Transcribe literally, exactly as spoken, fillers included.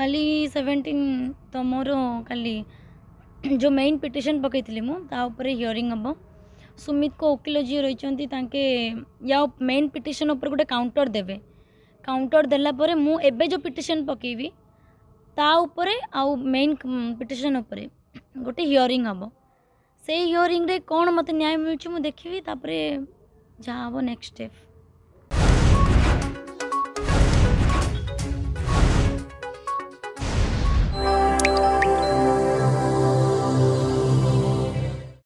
काली seventeen तो मोर काली जो main petition पकईली मुझे हियरिंग हम सुमित को वकिल जी रही तांके या मेन पिटिशन उपर गोटे काउंटर देवे। काउंटर देलापर मुझे जो पिटिशन पकेबी ता उपरे आउ मेन पिटिशन उपरे गोटे हियरिंग हम से हियरिंग रे कौन मत न्याय मिलूँ मुझे देखी तापर जहाँ हम नेक्स्ट स्टेप।